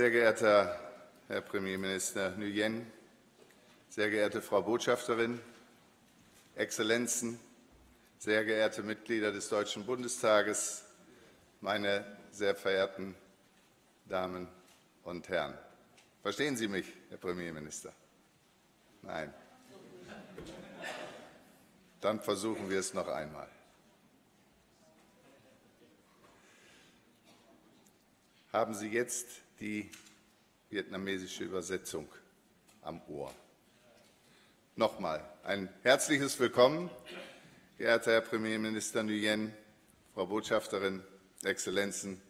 Sehr geehrter Herr Premierminister Nguyen, sehr geehrte Frau Botschafterin, Exzellenzen, sehr geehrte Mitglieder des Deutschen Bundestages, meine sehr verehrten Damen und Herren. Verstehen Sie mich, Herr Premierminister? Nein. Dann versuchen wir es noch einmal. Haben Sie jetzt die vietnamesische Übersetzung am Ohr? Nochmal ein herzliches Willkommen, geehrter Herr Premierminister Nguyen, Frau Botschafterin, Exzellenzen,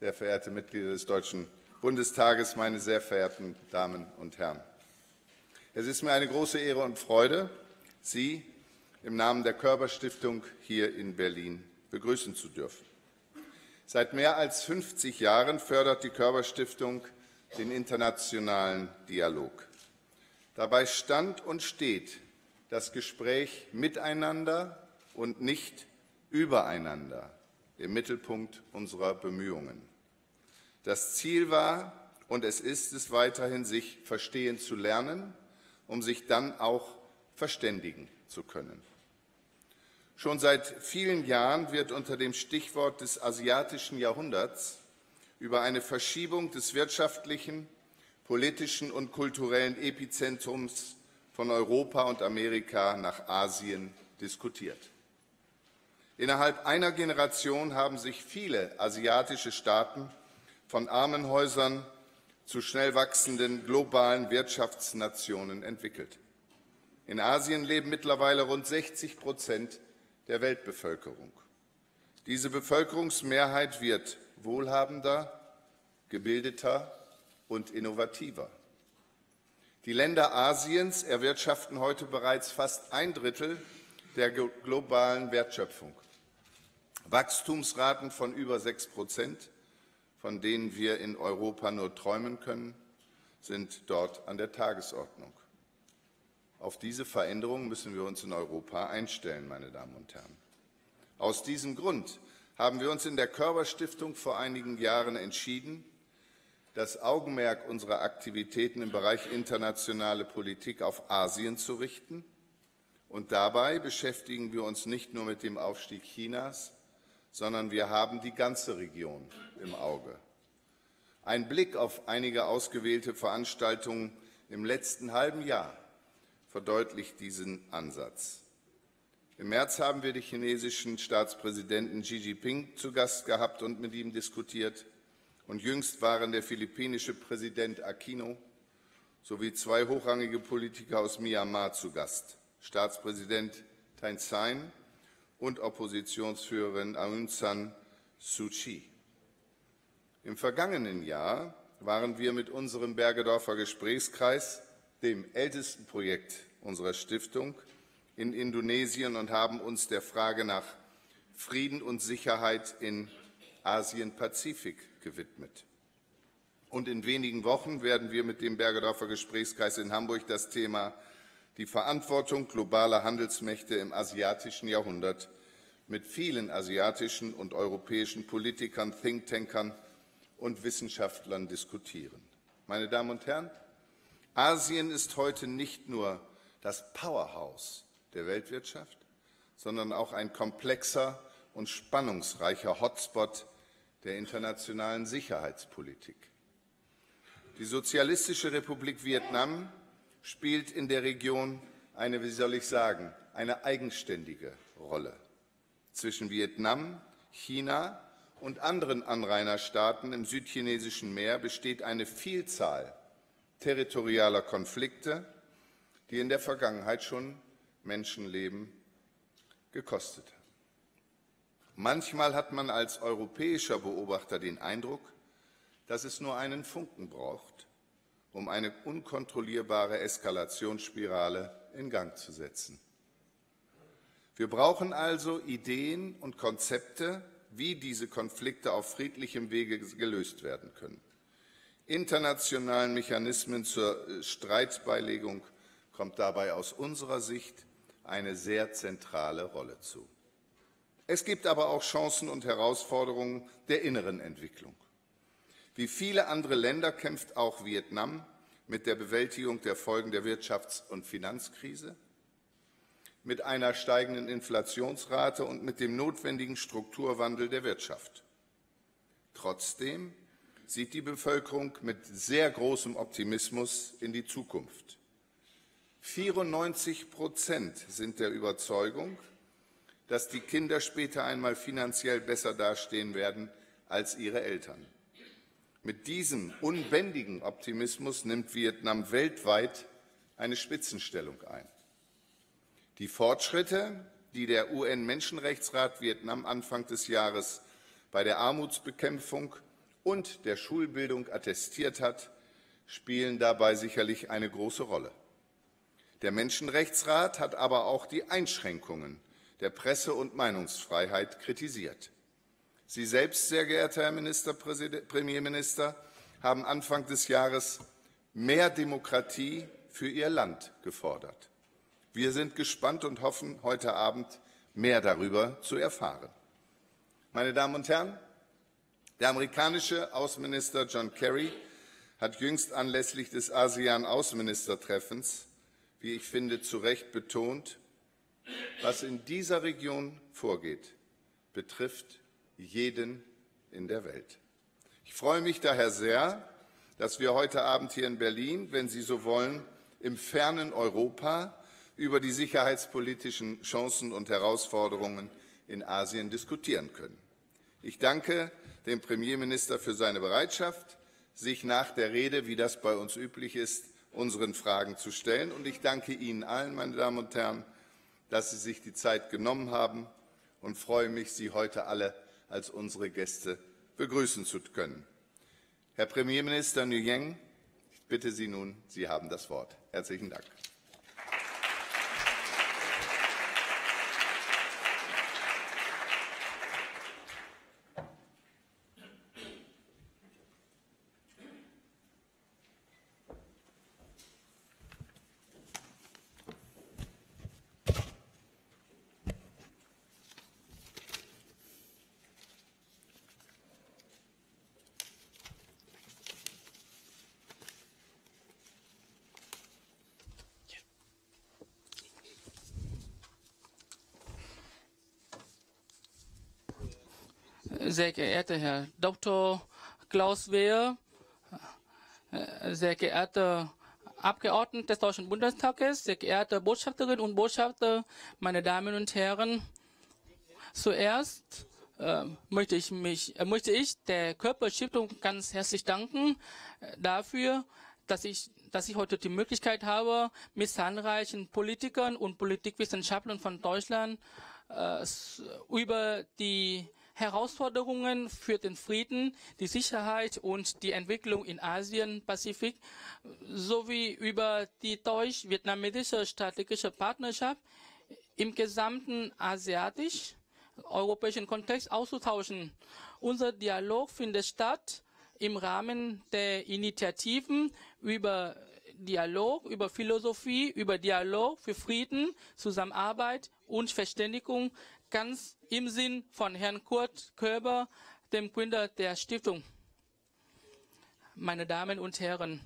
sehr verehrte Mitglieder des Deutschen Bundestages, meine sehr verehrten Damen und Herren. Es ist mir eine große Ehre und Freude, Sie im Namen der Körber-Stiftung hier in Berlin begrüßen zu dürfen. Seit mehr als 50 Jahren fördert die Körber-Stiftung den internationalen Dialog. Dabei stand und steht das Gespräch miteinander und nicht übereinander im Mittelpunkt unserer Bemühungen. Das Ziel war und es ist es weiterhin, sich verstehen zu lernen, um sich dann auch verständigen zu können. Schon seit vielen Jahren wird unter dem Stichwort des asiatischen Jahrhunderts über eine Verschiebung des wirtschaftlichen, politischen und kulturellen Epizentrums von Europa und Amerika nach Asien diskutiert. Innerhalb einer Generation haben sich viele asiatische Staaten von Armenhäusern zu schnell wachsenden globalen Wirtschaftsnationen entwickelt. In Asien leben mittlerweile rund 60% der Weltbevölkerung. Diese Bevölkerungsmehrheit wird wohlhabender, gebildeter und innovativer. Die Länder Asiens erwirtschaften heute bereits fast ein Drittel der globalen Wertschöpfung. Wachstumsraten von über 6%, von denen wir in Europa nur träumen können, sind dort an der Tagesordnung. Auf diese Veränderung müssen wir uns in Europa einstellen, meine Damen und Herren. Aus diesem Grund haben wir uns in der Körber-Stiftung vor einigen Jahren entschieden, das Augenmerk unserer Aktivitäten im Bereich internationale Politik auf Asien zu richten. Und dabei beschäftigen wir uns nicht nur mit dem Aufstieg Chinas, sondern wir haben die ganze Region im Auge. Ein Blick auf einige ausgewählte Veranstaltungen im letzten halben Jahr verdeutlicht diesen Ansatz. Im März haben wir den chinesischen Staatspräsidenten Xi Jinping zu Gast gehabt und mit ihm diskutiert. Und jüngst waren der philippinische Präsident Aquino sowie zwei hochrangige Politiker aus Myanmar zu Gast, Staatspräsident Thein Sein und Oppositionsführerin Aung San Suu Kyi. Im vergangenen Jahr waren wir mit unserem Bergedorfer Gesprächskreis, dem ältesten Projekt unserer Stiftung, in Indonesien und haben uns der Frage nach Frieden und Sicherheit in Asien-Pazifik gewidmet. Und in wenigen Wochen werden wir mit dem Bergedorfer Gesprächskreis in Hamburg das Thema die Verantwortung globaler Handelsmächte im asiatischen Jahrhundert mit vielen asiatischen und europäischen Politikern, Thinktankern und Wissenschaftlern diskutieren. Meine Damen und Herren, Asien ist heute nicht nur das Powerhouse der Weltwirtschaft, sondern auch ein komplexer und spannungsreicher Hotspot der internationalen Sicherheitspolitik. Die Sozialistische Republik Vietnam spielt in der Region eine, wie soll ich sagen, eine eigenständige Rolle. Zwischen Vietnam, China und anderen Anrainerstaaten im südchinesischen Meer besteht eine Vielzahl territorialer Konflikte, die in der Vergangenheit schon Menschenleben gekostet haben. Manchmal hat man als europäischer Beobachter den Eindruck, dass es nur einen Funken braucht, um eine unkontrollierbare Eskalationsspirale in Gang zu setzen. Wir brauchen also Ideen und Konzepte, wie diese Konflikte auf friedlichem Wege gelöst werden können. Internationalen Mechanismen zur Streitbeilegung kommt dabei aus unserer Sicht eine sehr zentrale Rolle zu. Es gibt aber auch Chancen und Herausforderungen der inneren Entwicklung. Wie viele andere Länder kämpft auch Vietnam mit der Bewältigung der Folgen der Wirtschafts- und Finanzkrise, mit einer steigenden Inflationsrate und mit dem notwendigen Strukturwandel der Wirtschaft. Trotzdem sieht die Bevölkerung mit sehr großem Optimismus in die Zukunft. 94% sind der Überzeugung, dass die Kinder später einmal finanziell besser dastehen werden als ihre Eltern. Mit diesem unbändigen Optimismus nimmt Vietnam weltweit eine Spitzenstellung ein. Die Fortschritte, die der UN-Menschenrechtsrat Vietnam Anfang des Jahres bei der Armutsbekämpfung und der Schulbildung attestiert hat, spielen dabei sicherlich eine große Rolle. Der Menschenrechtsrat hat aber auch die Einschränkungen der Presse- und Meinungsfreiheit kritisiert. Sie selbst, sehr geehrter Herr Premierminister, haben Anfang des Jahres mehr Demokratie für Ihr Land gefordert. Wir sind gespannt und hoffen, heute Abend mehr darüber zu erfahren. Meine Damen und Herren, der amerikanische Außenminister John Kerry hat jüngst anlässlich des ASEAN-Außenministertreffens, wie ich finde, zu Recht betont, was in dieser Region vorgeht, betrifft jeden in der Welt. Ich freue mich daher sehr, dass wir heute Abend hier in Berlin, wenn Sie so wollen, im fernen Europa über die sicherheitspolitischen Chancen und Herausforderungen in Asien diskutieren können. Ich danke dem Premierminister für seine Bereitschaft, sich nach der Rede, wie das bei uns üblich ist, unseren Fragen zu stellen. Und ich danke Ihnen allen, meine Damen und Herren, dass Sie sich die Zeit genommen haben und freue mich, Sie heute alle als unsere Gäste begrüßen zu können. Herr Premierminister Nguyen, ich bitte Sie nun, Sie haben das Wort. Herzlichen Dank. Sehr geehrter Herr Dr. Klaus Wehr, sehr geehrte Abgeordnete des Deutschen Bundestages, sehr geehrte Botschafterinnen und Botschafter, meine Damen und Herren, zuerst möchte ich der Körber-Stiftung ganz herzlich danken dafür, dass ich heute die Möglichkeit habe, mit zahlreichen Politikern und Politikwissenschaftlern von Deutschland über die Herausforderungen für den Frieden, die Sicherheit und die Entwicklung in Asien, Pazifik sowie über die deutsch-vietnamesische strategische Partnerschaft im gesamten asiatisch-europäischen Kontext auszutauschen. Unser Dialog findet statt im Rahmen der Initiativen über Dialog, über Philosophie, über Dialog für Frieden, Zusammenarbeit und Verständigung, ganz im Sinn von Herrn Kurt Körber, dem Gründer der Stiftung. Meine Damen und Herren,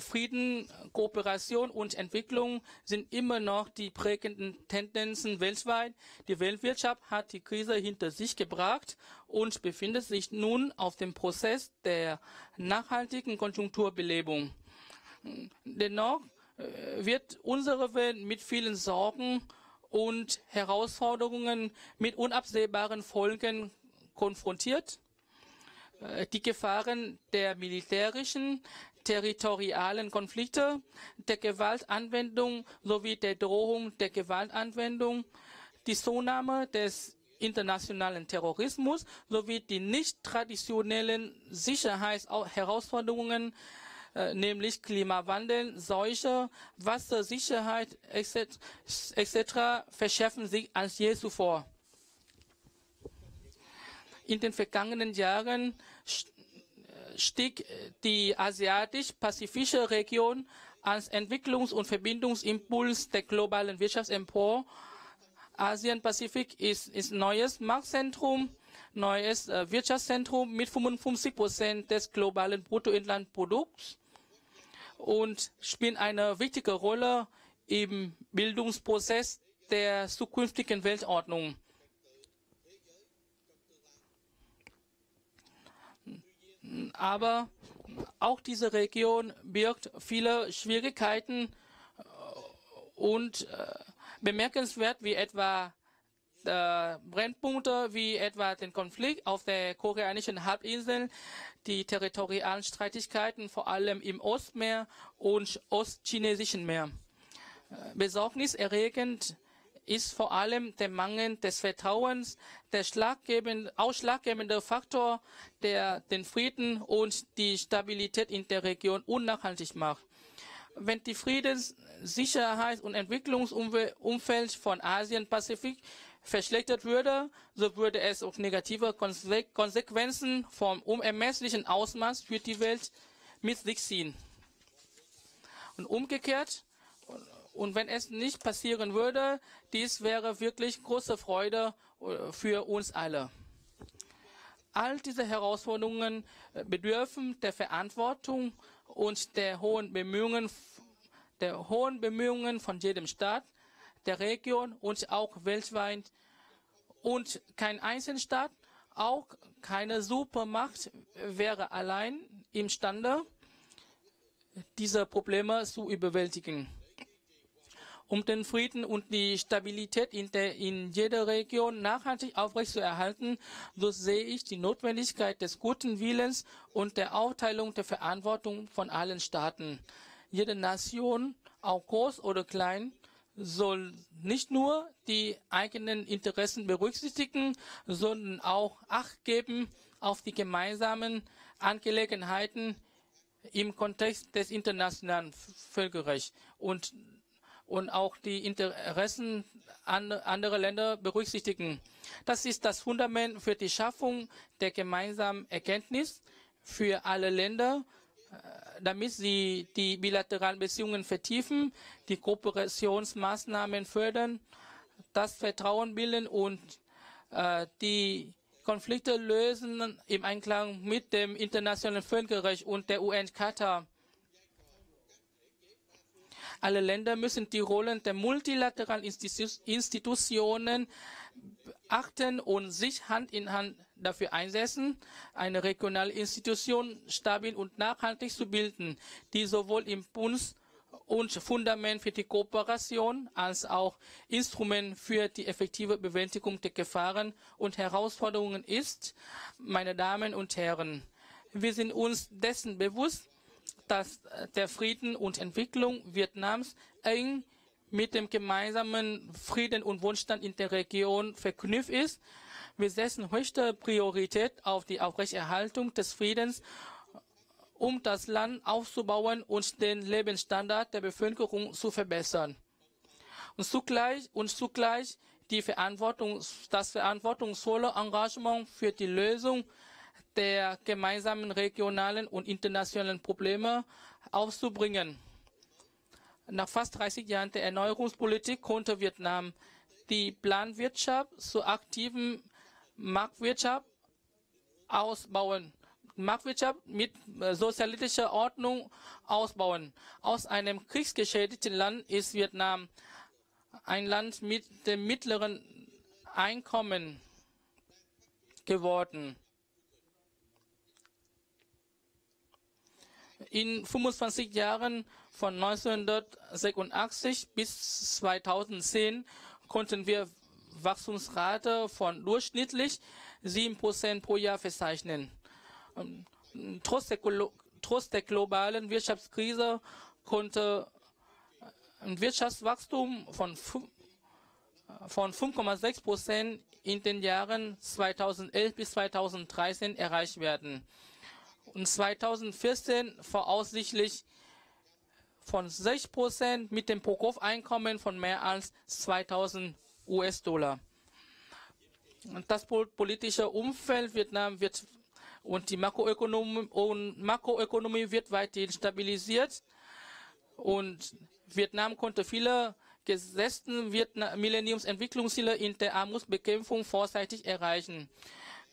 Frieden, Kooperation und Entwicklung sind immer noch die prägenden Tendenzen weltweit. Die Weltwirtschaft hat die Krise hinter sich gebracht und befindet sich nun auf dem Prozess der nachhaltigen Konjunkturbelebung. Dennoch wird unsere Welt mit vielen Sorgen und Herausforderungen mit unabsehbaren Folgen konfrontiert. Die Gefahren der militärischen, territorialen Konflikte, der Gewaltanwendung sowie der Drohung der Gewaltanwendung, die Zunahme des internationalen Terrorismus sowie die nicht traditionellen Sicherheitsherausforderungen, nämlich Klimawandel, Seuche, Wassersicherheit etc. verschärfen sich als je zuvor. In den vergangenen Jahren stieg die asiatisch-pazifische Region als Entwicklungs- und Verbindungsimpuls der globalen Wirtschaft empor. Asien-Pazifik ist neues Marktzentrum neues Wirtschaftszentrum mit 55% des globalen Bruttoinlandprodukts und spielt eine wichtige Rolle im Bildungsprozess der zukünftigen Weltordnung. Aber auch diese Region birgt viele Schwierigkeiten und bemerkenswert wie etwa Brennpunkte, wie etwa den Konflikt auf der koreanischen Halbinsel, die territorialen Streitigkeiten vor allem im Ostmeer und ostchinesischen Meer. Besorgniserregend ist vor allem der Mangel des Vertrauens, der ausschlaggebende Faktor, der den Frieden und die Stabilität in der Region unnachhaltig macht. Wenn die Friedens-, Sicherheits- und Entwicklungsumfeld von Asien-Pazifik verschlechtert würde, so würde es auch negative Konsequenzen vom unermesslichen Ausmaß für die Welt mit sich ziehen. Und umgekehrt, und wenn es nicht passieren würde, dies wäre wirklich große Freude für uns alle. All diese Herausforderungen bedürfen der Verantwortung und der hohen Bemühungen von jedem Staat, der Region und auch weltweit. Und kein Einzelstaat, auch keine Supermacht wäre allein imstande, diese Probleme zu überwältigen. Um den Frieden und die Stabilität in jeder Region nachhaltig aufrechtzuerhalten, so sehe ich die Notwendigkeit des guten Willens und der Aufteilung der Verantwortung von allen Staaten. Jede Nation, auch groß oder klein, soll nicht nur die eigenen Interessen berücksichtigen, sondern auch Acht geben auf die gemeinsamen Angelegenheiten im Kontext des internationalen Völkerrechts und auch die Interessen anderer Länder berücksichtigen. Das ist das Fundament für die Schaffung der gemeinsamen Erkenntnis für alle Länder, damit sie die bilateralen Beziehungen vertiefen, die Kooperationsmaßnahmen fördern, das Vertrauen bilden und die Konflikte lösen im Einklang mit dem internationalen Völkerrecht und der UN-Charta. Alle Länder müssen die Rollen der multilateralen Institutionen achten und sich Hand in Hand dafür einsetzen, eine regionale Institution stabil und nachhaltig zu bilden, die sowohl Impuls und Fundament für die Kooperation als auch Instrument für die effektive Bewältigung der Gefahren und Herausforderungen ist. Meine Damen und Herren, wir sind uns dessen bewusst, dass der Frieden und Entwicklung Vietnams eng mit dem gemeinsamen Frieden und Wohlstand in der Region verknüpft ist. Wir setzen höchste Priorität auf die Aufrechterhaltung des Friedens, um das Land aufzubauen und den Lebensstandard der Bevölkerung zu verbessern. Und zugleich das verantwortungsvolle Engagement für die Lösung der gemeinsamen regionalen und internationalen Probleme aufzubringen. Nach fast 30 Jahren der Erneuerungspolitik konnte Vietnam die Planwirtschaft zur aktiven Marktwirtschaft ausbauen. Marktwirtschaft mit sozialistischer Ordnung ausbauen. Aus einem kriegsgeschädigten Land ist Vietnam ein Land mit dem mittleren Einkommen geworden. In 25 Jahren von 1986 bis 2010 konnten wir Wachstumsrate von durchschnittlich 7% pro Jahr verzeichnen. Trotz der globalen Wirtschaftskrise konnte ein Wirtschaftswachstum von 5,6% in den Jahren 2011 bis 2013 erreicht werden. Und 2014 voraussichtlich von 6% mit dem Pro-Kopf-Einkommen von mehr als 2.000 US-Dollar. Das politische Umfeld Vietnam wird und die Makroökonomie wird weitgehend stabilisiert. Und Vietnam konnte viele gesetzten Millenniumsentwicklungsziele in der Armutsbekämpfung vorzeitig erreichen.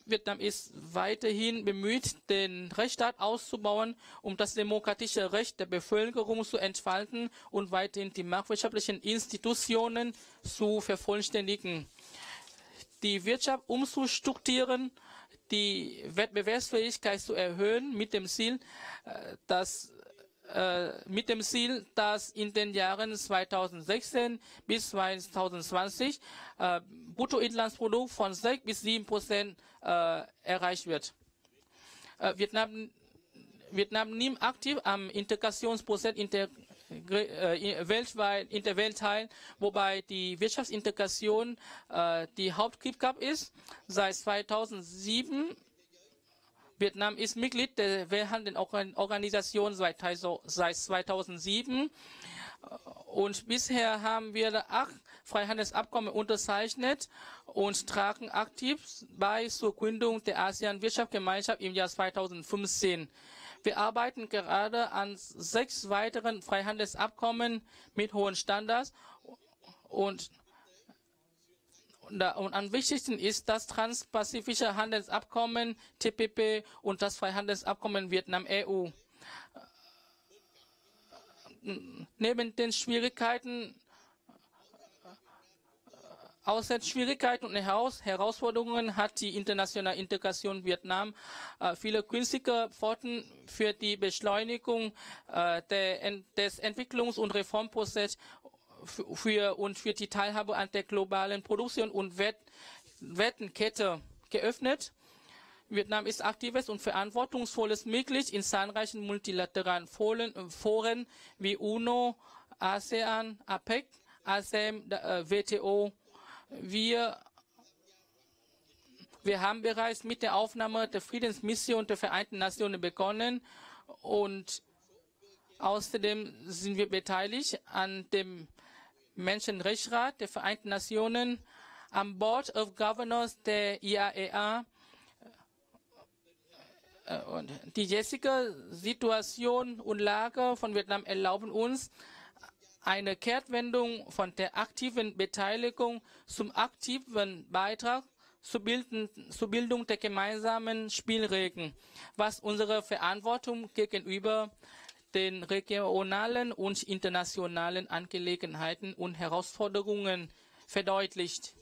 Vietnam ist weiterhin bemüht, den Rechtsstaat auszubauen, um das demokratische Recht der Bevölkerung zu entfalten und weiterhin die marktwirtschaftlichen Institutionen zu vervollständigen, die Wirtschaft umzustrukturieren, die Wettbewerbsfähigkeit zu erhöhen, mit dem Ziel, dass in den Jahren 2016 bis 2020 Bruttoinlandsprodukt von 6 bis 7% erreicht wird. Vietnam nimmt aktiv am Integrationsprozess in der Welt teil, wobei die Wirtschaftsintegration die Hauptaufgabe ist. Seit 2007 Vietnam ist Mitglied der Welthandelsorganisation seit 2007 und bisher haben wir 8 Freihandelsabkommen unterzeichnet und tragen aktiv bei zur Gründung der ASEAN-Wirtschaftsgemeinschaft im Jahr 2015. Wir arbeiten gerade an 6 weiteren Freihandelsabkommen mit hohen Standards und am wichtigsten ist das transpazifische Handelsabkommen TPP und das Freihandelsabkommen Vietnam-EU. Neben den Schwierigkeiten und Herausforderungen hat die internationale Integration Vietnam viele günstige Pforten für die Beschleunigung des Entwicklungs- und Reformprozesses und für die Teilhabe an der globalen Produktion und Wertekette geöffnet. Vietnam ist aktives und verantwortungsvolles Mitglied in zahlreichen multilateralen Foren wie UNO, ASEAN, APEC, ASEM, WTO. Wir haben bereits mit der Aufnahme der Friedensmission der Vereinten Nationen begonnen und außerdem sind wir beteiligt an dem Menschenrechtsrat der Vereinten Nationen, am Board of Governors der IAEA. Und die jetzige Situation und Lage von Vietnam erlauben uns eine Kehrtwendung von der aktiven Beteiligung zum aktiven Beitrag zur Bildung der gemeinsamen Spielregeln, was unsere Verantwortung gegenüber den regionalen und internationalen Angelegenheiten und Herausforderungen verdeutlicht.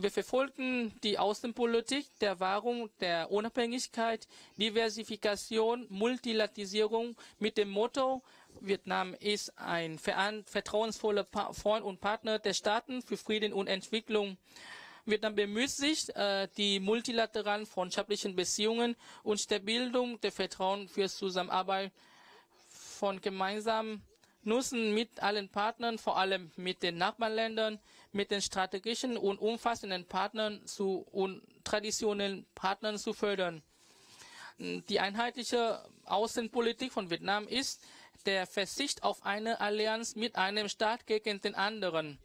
Wir verfolgen die Außenpolitik der Wahrung der Unabhängigkeit, Diversifikation, Multilateralisierung mit dem Motto: Vietnam ist ein vertrauensvoller Freund und Partner der Staaten für Frieden und Entwicklung. Vietnam bemüht sich, die multilateralen freundschaftlichen Beziehungen und der Bildung der Vertrauen für Zusammenarbeit von gemeinsamen Nutzen mit allen Partnern, vor allem mit den Nachbarländern, mit den strategischen und umfassenden Partnern und traditionellen Partnern zu fördern. Die einheitliche Außenpolitik von Vietnam ist der Verzicht auf eine Allianz mit einem Staat gegen den anderen.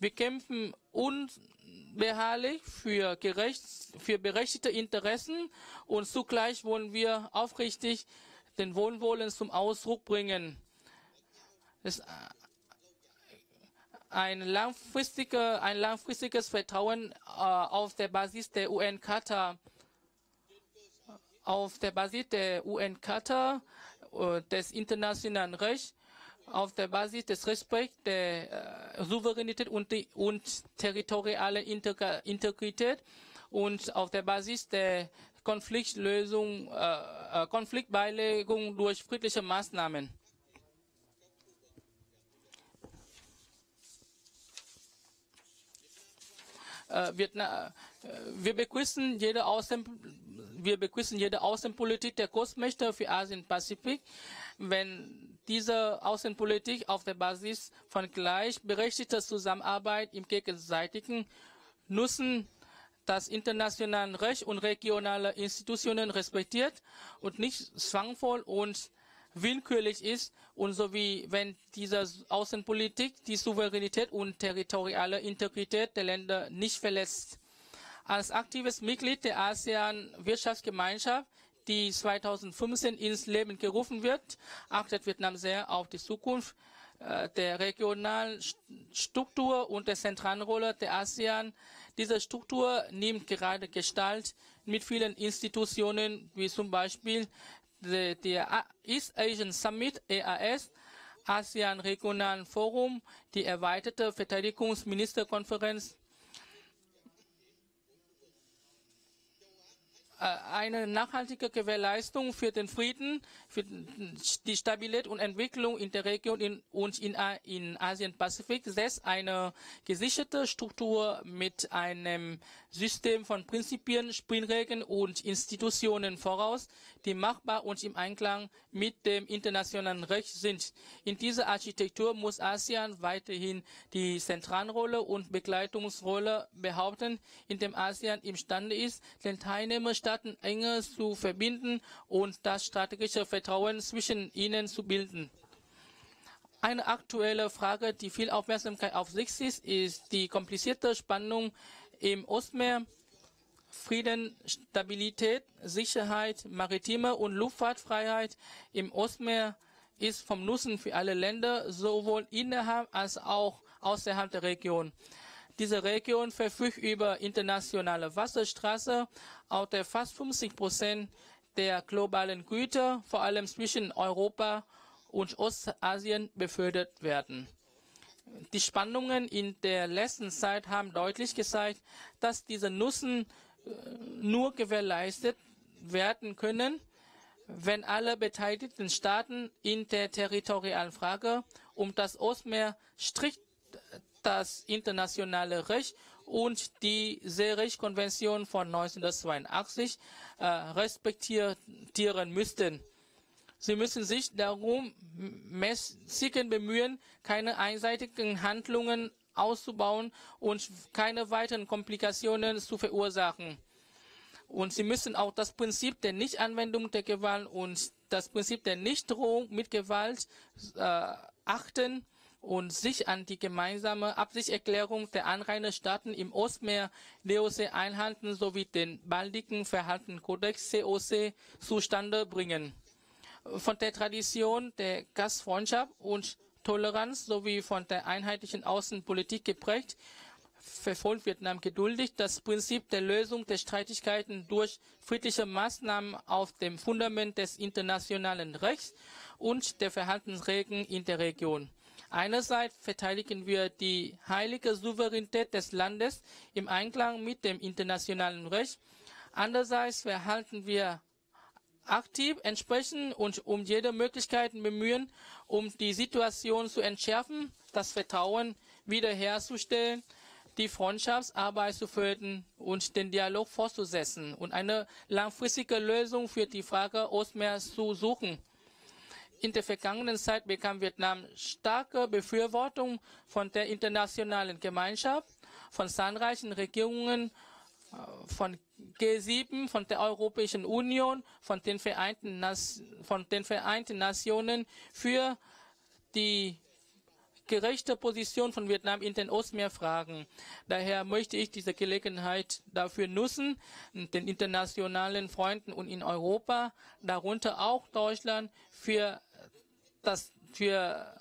Wir kämpfen unbeharrlich für berechtigte Interessen und zugleich wollen wir aufrichtig den Wohlwollen zum Ausdruck bringen. Ein langfristiges Vertrauen auf der Basis der UN-Charta. Auf der Basis der UN-Charta, des internationalen Rechts, auf der Basis des Respekts der Souveränität und territorialen Integrität und auf der Basis der Konfliktbeilegung durch friedliche Maßnahmen. Wir begrüßen jede Außenpolitik der Großmächte für Asien-Pazifik, wenn diese Außenpolitik auf der Basis von gleichberechtigter Zusammenarbeit im gegenseitigen Nutzen das internationale Recht und regionale Institutionen respektiert und nicht zwangvoll und willkürlich ist, und sowie wenn diese Außenpolitik die Souveränität und territoriale Integrität der Länder nicht verletzt. Als aktives Mitglied der ASEAN-Wirtschaftsgemeinschaft, die 2015 ins Leben gerufen wird, achtet Vietnam sehr auf die Zukunft der regionalen Struktur und der zentralen Rolle der ASEAN, Diese Struktur nimmt gerade Gestalt mit vielen Institutionen, wie zum Beispiel der East Asian Summit, EAS, ASEAN Regionalen Forum, die erweiterte Verteidigungsministerkonferenz, eine nachhaltige Gewährleistung für den Frieden, für die Stabilität und Entwicklung in der Region und in Asien-Pazifik setzt eine gesicherte Struktur mit einem System von Prinzipien, Spielregeln und Institutionen voraus, die machbar und im Einklang mit dem internationalen Recht sind. In dieser Architektur muss ASEAN weiterhin die Zentralrolle und Begleitungsrolle behaupten, indem ASEAN imstande ist, den Teilnehmerstaaten enger zu verbinden und das strategische Vertrauen zwischen ihnen zu bilden. Eine aktuelle Frage, die viel Aufmerksamkeit auf sich zieht, ist die komplizierte Spannung im Ostmeer. Frieden, Stabilität, Sicherheit, maritime und Luftfahrtfreiheit im Ostmeer ist vom Nutzen für alle Länder, sowohl innerhalb als auch außerhalb der Region. Diese Region verfügt über internationale Wasserstraßen, auf der fast 50% der globalen Güter, vor allem zwischen Europa und Ostasien, befördert werden. Die Spannungen in der letzten Zeit haben deutlich gezeigt, dass diese Nutzen nur gewährleistet werden können, wenn alle beteiligten Staaten in der territorialen Frage um das Ostmeer strikt das internationale Recht und die Seerechtskonvention von 1982 respektieren müssten. Sie müssen sich darum mäßigen bemühen, keine einseitigen Handlungen auszubauen und keine weiteren Komplikationen zu verursachen. Und sie müssen auch das Prinzip der Nichtanwendung der Gewalt und das Prinzip der Nichtdrohung mit Gewalt achten und sich an die gemeinsame Absichtserklärung der Anrainerstaaten im Ostmeer DOC einhalten sowie den baldigen Verhaltenskodex COC zustande bringen. Von der Tradition der Gastfreundschaft und Toleranz sowie von der einheitlichen Außenpolitik geprägt, verfolgt Vietnam geduldig das Prinzip der Lösung der Streitigkeiten durch friedliche Maßnahmen auf dem Fundament des internationalen Rechts und der Verhaltensregeln in der Region. Einerseits verteidigen wir die heilige Souveränität des Landes im Einklang mit dem internationalen Recht. Andererseits verhalten wir aktiv entsprechend und um jede Möglichkeit bemühen, um die Situation zu entschärfen, das Vertrauen wiederherzustellen, die Freundschaftsarbeit zu fördern und den Dialog fortzusetzen und eine langfristige Lösung für die Frage Ostmeers zu suchen. In der vergangenen Zeit bekam Vietnam starke Befürwortung von der internationalen Gemeinschaft, von zahlreichen Regierungen, von G7, von der Europäischen Union, von den Vereinten Nationen für die gerechte Position von Vietnam in den Ostmeerfragen. Daher möchte ich diese Gelegenheit dafür nutzen, den internationalen Freunden und in Europa, darunter auch Deutschland, für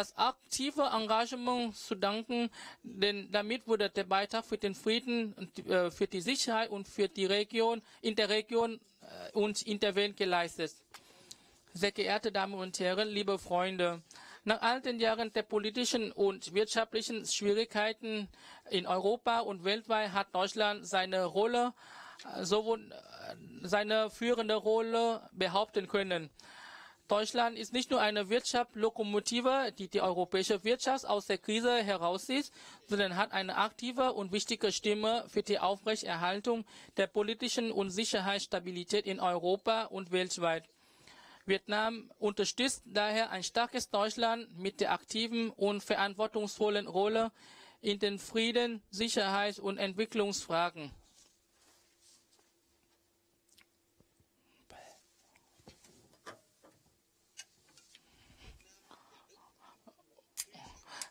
das aktive Engagement zu danken, denn damit wurde der Beitrag für den Frieden, für die Sicherheit und für die Region, in der Region und in der Welt geleistet. Sehr geehrte Damen und Herren, liebe Freunde, nach all den Jahren der politischen und wirtschaftlichen Schwierigkeiten in Europa und weltweit hat Deutschland seine Rolle, sowohl seine führende Rolle behaupten können. Deutschland ist nicht nur eine Wirtschaftslokomotive, die die europäische Wirtschaft aus der Krise herauszieht, sondern hat eine aktive und wichtige Stimme für die Aufrechterhaltung der politischen und Sicherheitsstabilität in Europa und weltweit. Vietnam unterstützt daher ein starkes Deutschland mit der aktiven und verantwortungsvollen Rolle in den Frieden-, Sicherheits- und Entwicklungsfragen.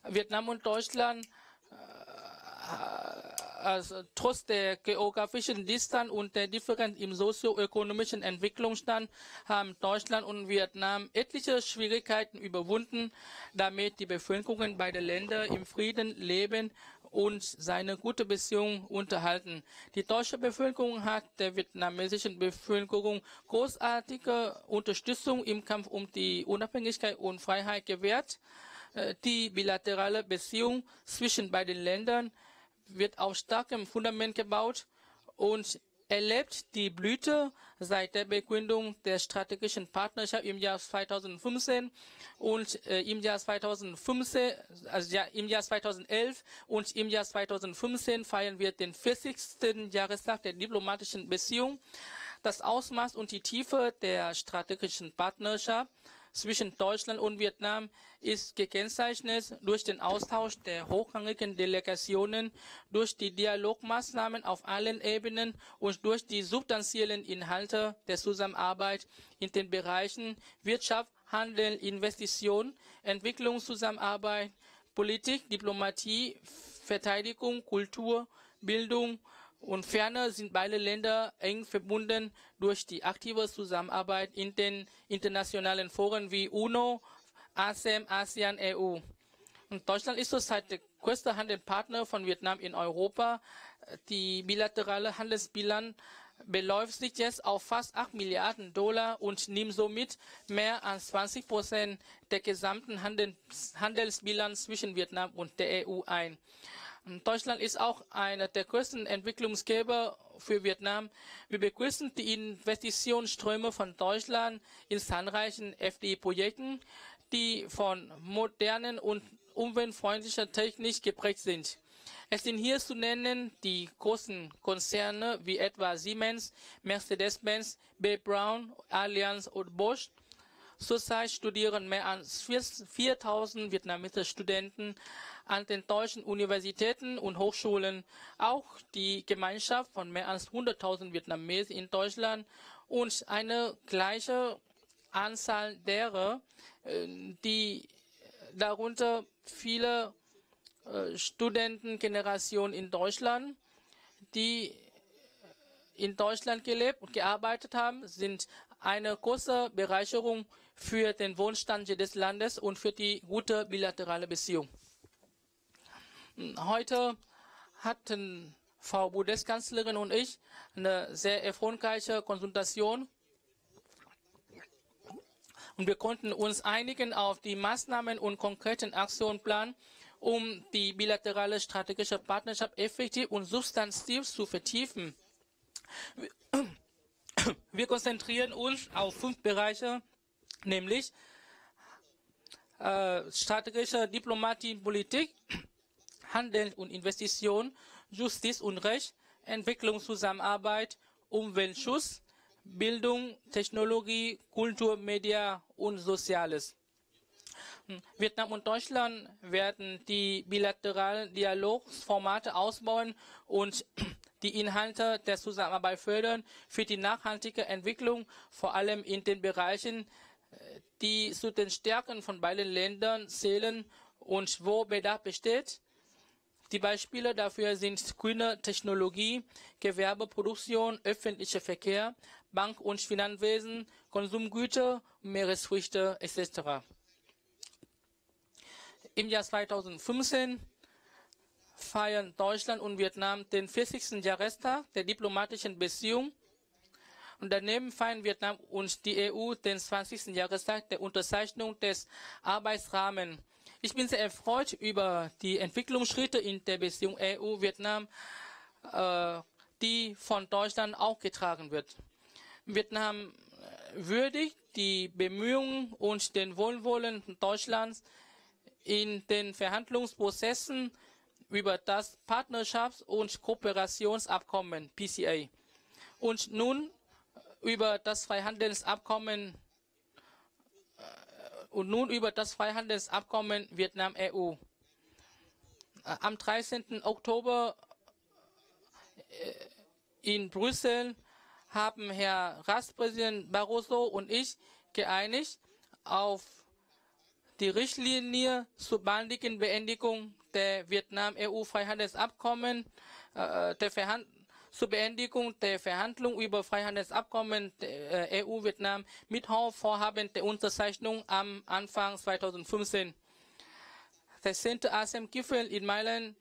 Vietnam und Deutschland trotz der geografischen Distanz und der Differenz im sozioökonomischen Entwicklungsstand haben Deutschland und Vietnam etliche Schwierigkeiten überwunden, damit die Bevölkerungen beider Länder im Frieden leben und seine gute Beziehung unterhalten. Die deutsche Bevölkerung hat der vietnamesischen Bevölkerung großartige Unterstützung im Kampf um die Unabhängigkeit und Freiheit gewährt. Die bilaterale Beziehung zwischen beiden Ländern wird auf starkem Fundament gebaut und erlebt die Blüte seit der Begründung der strategischen Partnerschaft im Jahr 2015 und im Jahr 2011 und im Jahr 2015 feiern wir den 40. Jahrestag der diplomatischen Beziehung. Das Ausmaß und die Tiefe der strategischen Partnerschaft zwischen Deutschland und Vietnam ist gekennzeichnet durch den Austausch der hochrangigen Delegationen, durch die Dialogmaßnahmen auf allen Ebenen und durch die substanziellen Inhalte der Zusammenarbeit in den Bereichen Wirtschaft, Handel, Investition, Entwicklungszusammenarbeit, Politik, Diplomatie, Verteidigung, Kultur, Bildung und ferner sind beide Länder eng verbunden durch die aktive Zusammenarbeit in den internationalen Foren wie UNO, ASEM, ASEAN, EU. Und Deutschland ist zurzeit der größte Handelspartner von Vietnam in Europa. Die bilaterale Handelsbilanz beläuft sich jetzt auf fast 8 Milliarden $, und nimmt somit mehr als 20% der gesamten Handelsbilanz zwischen Vietnam und der EU ein. Deutschland ist auch einer der größten Entwicklungsgeber für Vietnam. Wir begrüßen die Investitionsströme von Deutschland in zahlreichen FDI-Projekten, die von modernen und umweltfreundlicher Technik geprägt sind. Es sind hier zu nennen die großen Konzerne wie etwa Siemens, Mercedes-Benz, B. Braun, Allianz und Bosch. Zurzeit studieren mehr als 4.000 vietnamesische Studenten an den deutschen Universitäten und Hochschulen. Auch die Gemeinschaft von mehr als 100.000 Vietnamesen in Deutschland und eine gleiche Anzahl derer, die darunter viele Studentengenerationen in Deutschland, die in Deutschland gelebt und gearbeitet haben, sind eine große Bereicherung für den Wohlstand des Landes und für die gute bilaterale Beziehung. Heute hatten Frau Bundeskanzlerin und ich eine sehr erfolgreiche Konsultation und wir konnten uns einigen auf die Maßnahmen und konkreten Aktionsplan, um die bilaterale strategische Partnerschaft effektiv und substantiv zu vertiefen. Wir konzentrieren uns auf 5 Bereiche, nämlich strategische Diplomatie und Politik, Handel und Investition, Justiz und Recht, Entwicklungszusammenarbeit, Umweltschutz, Bildung, Technologie, Kultur, Media und Soziales. Vietnam und Deutschland werden die bilateralen Dialogformate ausbauen und die Inhalte der Zusammenarbeit fördern für die nachhaltige Entwicklung, vor allem in den Bereichen, die zu den Stärken von beiden Ländern zählen und wo Bedarf besteht. Die Beispiele dafür sind grüne Technologie, Gewerbeproduktion, öffentlicher Verkehr, Bank- und Finanzwesen, Konsumgüter, Meeresfrüchte etc. Im Jahr 2015 feiern Deutschland und Vietnam den 40. Jahrestag der diplomatischen Beziehung. Und daneben feiern Vietnam und die EU den 20. Jahrestag der Unterzeichnung des Arbeitsrahmens. Ich bin sehr erfreut über die Entwicklungsschritte in der Beziehung EU-Vietnam, die von Deutschland auch getragen wird. Vietnam würdigt die Bemühungen und den Wohlwollen Deutschlands in den Verhandlungsprozessen über das Partnerschafts- und Kooperationsabkommen PCA und nun über das Freihandelsabkommen Vietnam-EU. Am 13. Oktober in Brüssel haben Herr Ratspräsident Barroso und ich geeinigt auf Die Richtlinie zur baldigen Beendigung der Vietnam-EU-Freihandelsabkommen, zur Beendigung der Verhandlungen über Freihandelsabkommen der EU-Vietnam mit Vorhaben der Unterzeichnung am Anfang 2015. Der 10. ASEM-Gipfel in Mailand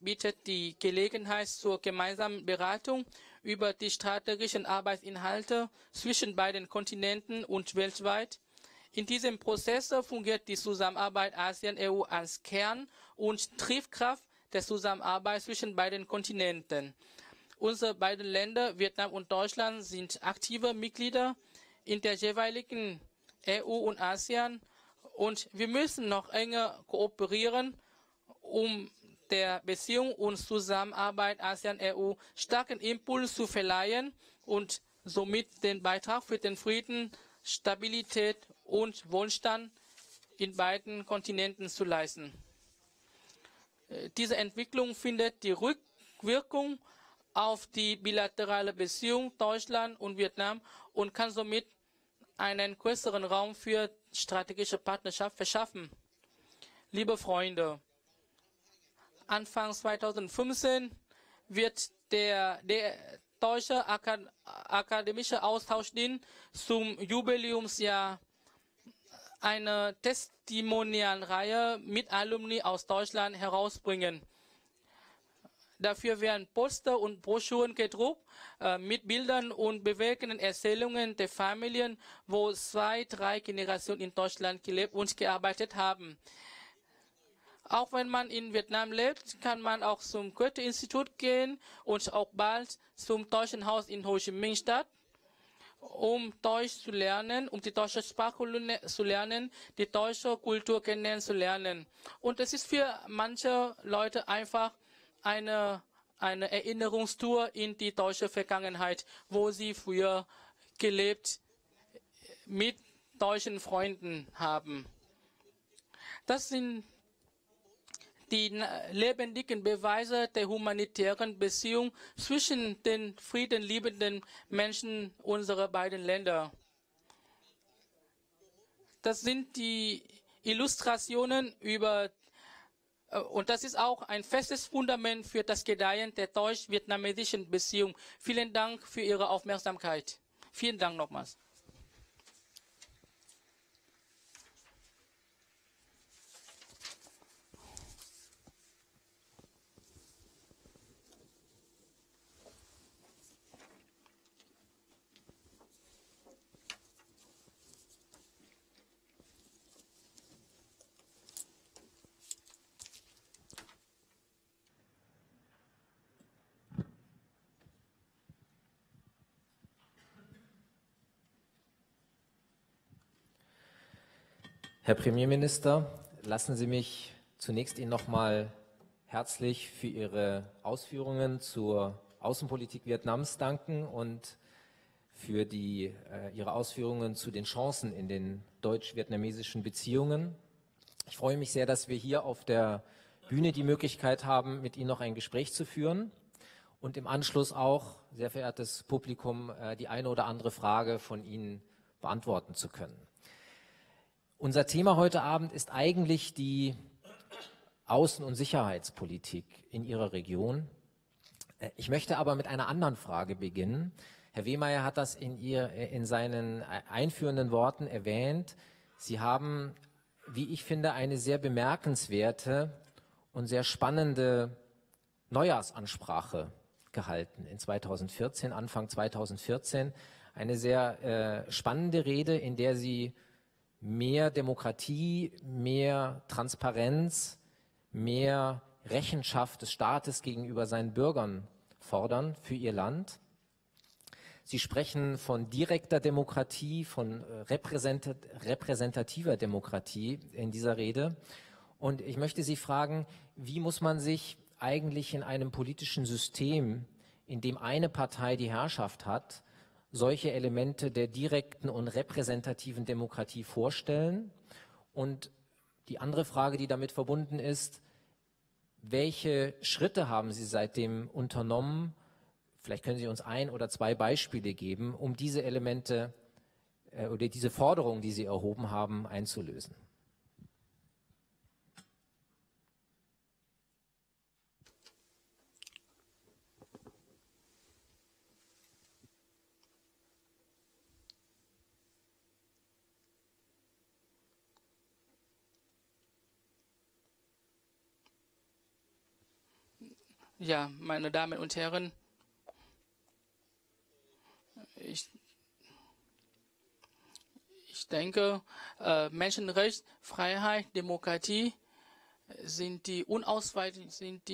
bietet die Gelegenheit zur gemeinsamen Beratung über die strategischen Arbeitsinhalte zwischen beiden Kontinenten und weltweit. In diesem Prozess fungiert die Zusammenarbeit ASEAN-EU als Kern und Triebkraft der Zusammenarbeit zwischen beiden Kontinenten. Unsere beiden Länder, Vietnam und Deutschland, sind aktive Mitglieder in der jeweiligen EU und ASEAN, und wir müssen noch enger kooperieren, um der Beziehung und Zusammenarbeit ASEAN-EU starken Impuls zu verleihen und somit den Beitrag für den Frieden, Stabilität und Wohlstand in beiden Kontinenten zu leisten. Diese Entwicklung findet die Rückwirkung auf die bilaterale Beziehung Deutschland und Vietnam und kann somit einen größeren Raum für strategische Partnerschaft verschaffen. Liebe Freunde, Anfang 2015 wird der Deutsche Akademische Austauschdienst zum Jubiläumsjahr eine Testimonialreihe mit Alumni aus Deutschland herausbringen. Dafür werden Poster und Broschüren gedruckt mit Bildern und bewegenden Erzählungen der Familien, wo 2, 3 Generationen in Deutschland gelebt und gearbeitet haben. Auch wenn man in Vietnam lebt, kann man auch zum Goethe-Institut gehen und auch bald zum Deutschen Haus in Ho Chi Minh Stadt, um Deutsch zu lernen, um die deutsche Sprache zu lernen, die deutsche Kultur kennenzulernen. Und es ist für manche Leute einfach eine Erinnerungstour in die deutsche Vergangenheit, wo sie früher gelebt mit deutschen Freunden haben. Das sind die lebendigen Beweise der humanitären Beziehung zwischen den friedenliebenden Menschen unserer beiden Länder. Das sind die Illustrationen über, und das ist auch ein festes Fundament für das Gedeihen der deutsch-vietnamesischen Beziehung. Vielen Dank für Ihre Aufmerksamkeit. Vielen Dank nochmals. Herr Premierminister, lassen Sie mich zunächst Ihnen nochmal herzlich für Ihre Ausführungen zur Außenpolitik Vietnams danken und für Ihre Ausführungen zu den Chancen in den deutsch-vietnamesischen Beziehungen. Ich freue mich sehr, dass wir hier auf der Bühne die Möglichkeit haben, mit Ihnen noch ein Gespräch zu führen und im Anschluss auch, sehr verehrtes Publikum, die eine oder andere Frage von Ihnen beantworten zu können. Unser Thema heute Abend ist eigentlich die Außen- und Sicherheitspolitik in Ihrer Region. Ich möchte aber mit einer anderen Frage beginnen. Herr Wehmeyer hat das in seinen einführenden Worten erwähnt. Sie haben, wie ich finde, eine sehr bemerkenswerte und sehr spannende Neujahrsansprache gehalten in 2014, Anfang 2014. Eine sehr spannende Rede, in der Sie mehr Demokratie, mehr Transparenz, mehr Rechenschaft des Staates gegenüber seinen Bürgern fordern für ihr Land. Sie sprechen von direkter Demokratie, von repräsentativer Demokratie in dieser Rede. Und ich möchte Sie fragen, wie muss man sich eigentlich in einem politischen System, in dem eine Partei die Herrschaft hat, solche Elemente der direkten und repräsentativen Demokratie vorstellen? Und die andere Frage, die damit verbunden ist, welche Schritte haben Sie seitdem unternommen? Vielleicht können Sie uns 1 oder 2 Beispiele geben, um diese Elemente oder diese Forderungen, die Sie erhoben haben, einzulösen. Ja, meine Damen und Herren, ich denke, Menschenrecht, Freiheit, Demokratie sind die unausweichlichen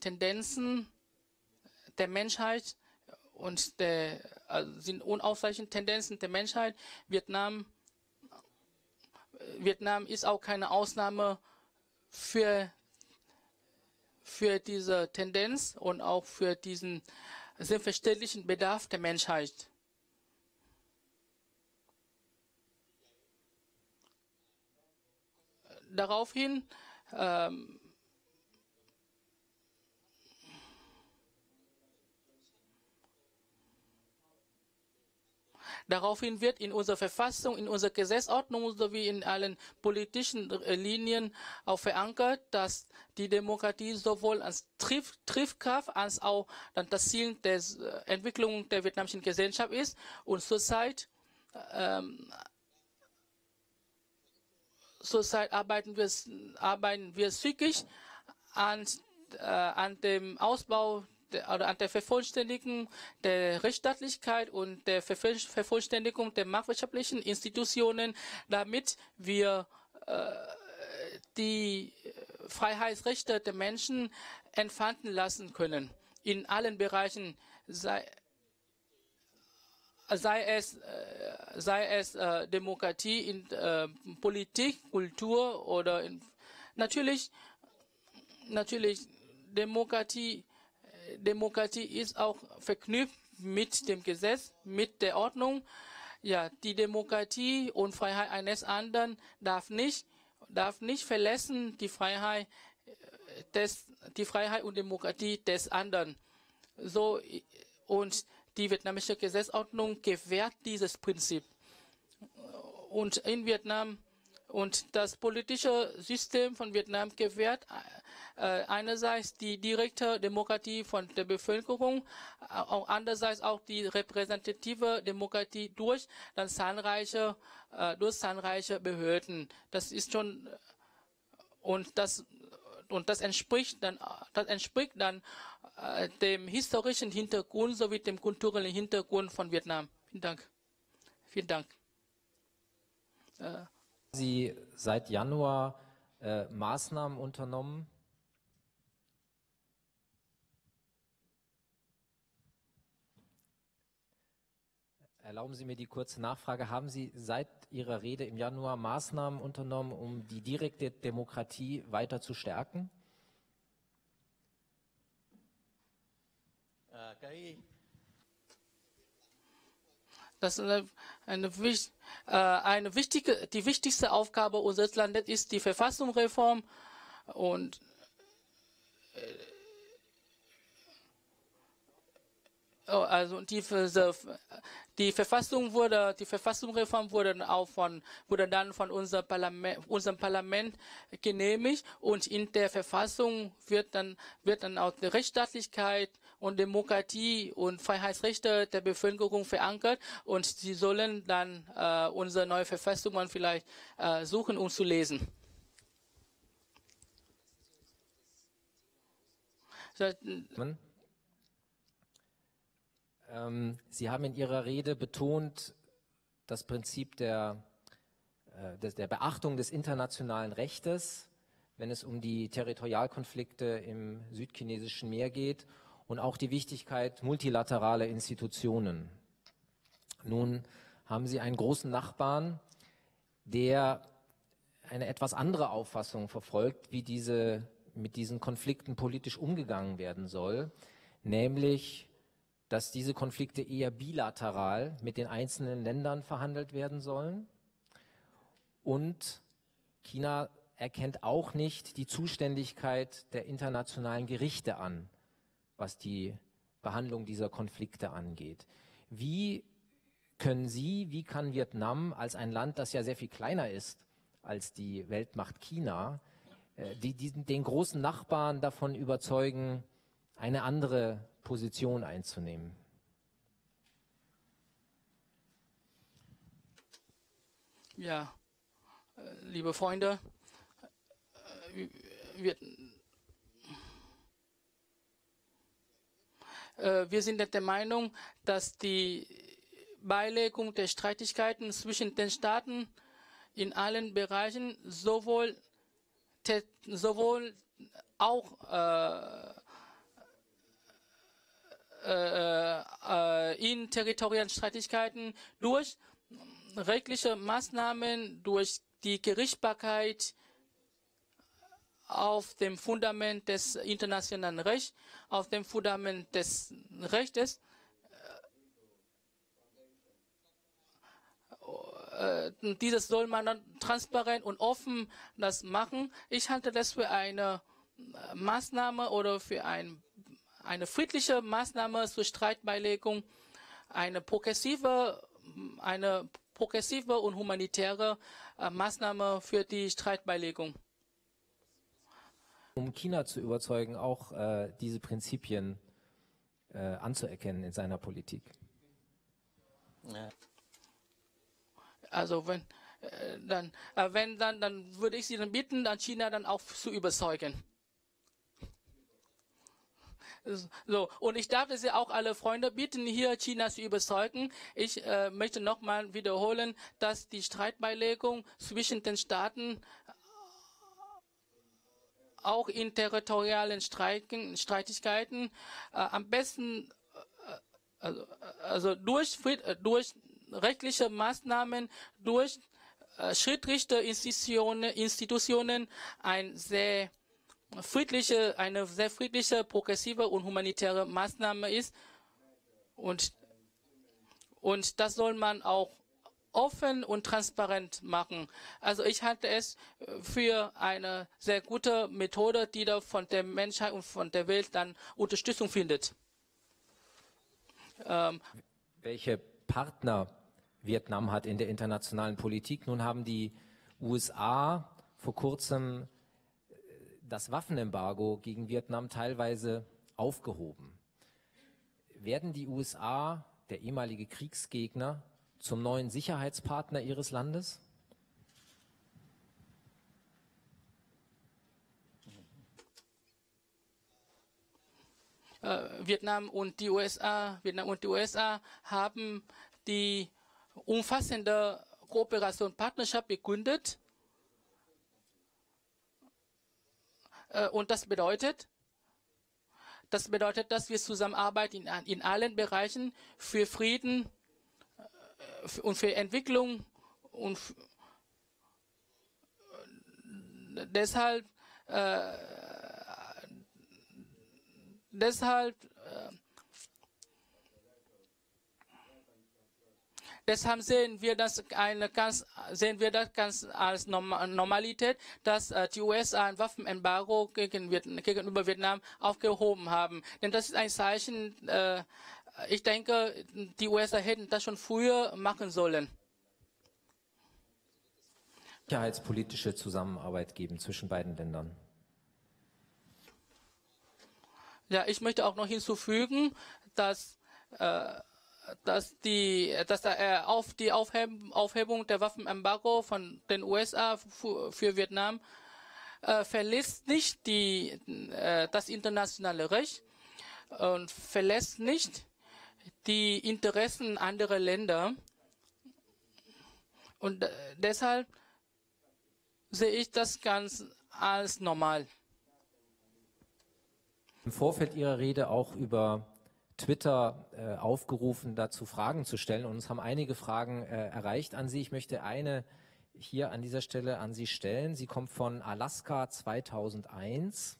Tendenzen der Menschheit Vietnam ist auch keine Ausnahme für diese Tendenz und auch für diesen selbstverständlichen Bedarf der Menschheit. Daraufhin wird in unserer Verfassung, in unserer Gesetzordnung sowie in allen politischen Linien auch verankert, dass die Demokratie sowohl als Triebkraft als auch das Ziel der Entwicklung der vietnamesischen Gesellschaft ist. Und zurzeit arbeiten wir zügig an dem Ausbau oder an der Vervollständigung der Rechtsstaatlichkeit und der Vervollständigung der marktwirtschaftlichen Institutionen, damit wir die Freiheitsrechte der Menschen entfalten lassen können. In allen Bereichen, sei es Demokratie, in Politik, Kultur oder in, natürlich Demokratie. Demokratie ist auch verknüpft mit dem Gesetz, mit der Ordnung. Ja, die Demokratie und Freiheit eines anderen darf nicht verletzen die Freiheit und Demokratie des anderen. So, und die vietnamesische Gesetzordnung gewährt dieses Prinzip. Und in Vietnam und das politische System von Vietnam gewährt einerseits die direkte Demokratie von der Bevölkerung, auch andererseits auch die repräsentative Demokratie durch zahlreiche Behörden. Das ist schon das entspricht dann dem historischen Hintergrund sowie dem kulturellen Hintergrund von Vietnam. Vielen Dank. Vielen Dank. Sie seit Januar Maßnahmen unternommen? Erlauben Sie mir die kurze Nachfrage. Haben Sie seit Ihrer Rede im Januar Maßnahmen unternommen, um die direkte Demokratie weiter zu stärken? Das ist die wichtigste Aufgabe unseres Landes ist die Verfassungsreform und die Verfassungsreform wurde dann von unserem Parlament genehmigt, und in der Verfassung wird dann auch die Rechtsstaatlichkeit und Demokratie und Freiheitsrechte der Bevölkerung verankert, und sie sollen dann unsere neue Verfassung dann vielleicht suchen, um zu lesen. Sie haben in Ihrer Rede betont, das Prinzip der Beachtung des internationalen Rechtes, wenn es um die Territorialkonflikte im südchinesischen Meer geht, und auch die Wichtigkeit multilateraler Institutionen. Nun haben Sie einen großen Nachbarn, der eine etwas andere Auffassung verfolgt, wie mit diesen Konflikten politisch umgegangen werden soll, nämlich dass diese Konflikte eher bilateral mit den einzelnen Ländern verhandelt werden sollen. Und China erkennt auch nicht die Zuständigkeit der internationalen Gerichte an, was die Behandlung dieser Konflikte angeht. Wie kann Vietnam als ein Land, das ja sehr viel kleiner ist als die Weltmacht China, den großen Nachbarn davon überzeugen, eine andere Position einzunehmen? Ja, liebe Freunde, Wir sind der Meinung, dass die Beilegung der Streitigkeiten zwischen den Staaten in allen Bereichen sowohl auch in territorialen Streitigkeiten durch rechtliche Maßnahmen, durch die Gerichtsbarkeit auf dem Fundament des internationalen Rechts, auf dem Fundament des Rechtes dieses soll man dann transparent und offen das machen. Ich halte das für eine Maßnahme oder für eine friedliche Maßnahme zur Streitbeilegung, eine progressive und humanitäre Maßnahme für die Streitbeilegung. Um China zu überzeugen, auch diese Prinzipien anzuerkennen in seiner Politik. Ja. Also wenn dann würde ich Sie dann bitten, dann China dann auch zu überzeugen. So, und ich darf Sie auch alle Freunde bitten, hier China zu überzeugen. Ich möchte nochmal wiederholen, dass die Streitbeilegung zwischen den Staaten auch in territorialen Streitigkeiten am besten durch rechtliche Maßnahmen, durch schrittliche Institutionen eine sehr friedliche, progressive und humanitäre Maßnahme ist. Und das soll man auch offen und transparent machen. Also ich halte es für eine sehr gute Methode, die da von der Menschheit und von der Welt dann Unterstützung findet. Welche Partner Vietnam hat in der internationalen Politik? Nun haben die USA vor kurzem das Waffenembargo gegen Vietnam teilweise aufgehoben. Werden die USA, der ehemalige Kriegsgegner, zum neuen Sicherheitspartner ihres Landes? Vietnam und die USA haben die umfassende Kooperation und Partnerschaft gegründet. Und das bedeutet, dass wir zusammenarbeiten in allen Bereichen für Frieden und für Entwicklung. Und deshalb sehen wir das ganz als Normalität, dass die USA ein Waffenembargo gegenüber Vietnam aufgehoben haben. Denn das ist ein Zeichen, ich denke, die USA hätten das schon früher machen sollen. Sicherheitspolitische Zusammenarbeit geben zwischen beiden Ländern. Ja, ich möchte auch noch hinzufügen, dass die Aufhebung der Waffenembargo von den USA für Vietnam verletzt nicht das internationale Recht und verletzt nicht die Interessen anderer Länder. Und deshalb sehe ich das ganz als normal. Im Vorfeld Ihrer Rede auch über Twitter aufgerufen, dazu Fragen zu stellen. Und uns haben einige Fragen erreicht an Sie. Ich möchte eine hier an dieser Stelle an Sie stellen. Sie kommt von Alaska 2001.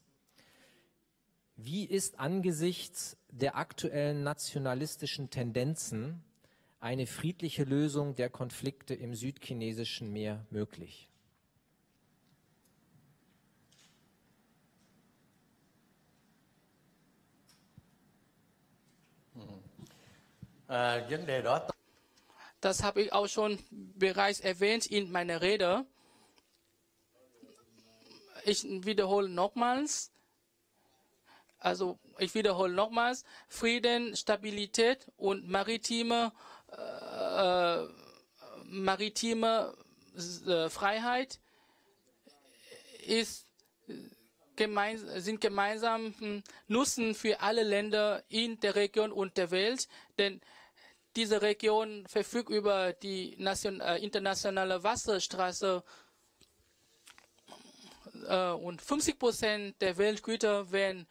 Wie ist angesichts der aktuellen nationalistischen Tendenzen eine friedliche Lösung der Konflikte im südchinesischen Meer möglich? Das habe ich auch schon bereits erwähnt in meiner Rede. Ich wiederhole nochmals, Frieden, Stabilität und maritime Freiheit ist gemeinsam Nutzen für alle Länder in der Region und der Welt, denn diese Region verfügt über die internationale Wasserstraße und 50% der Weltgüter werden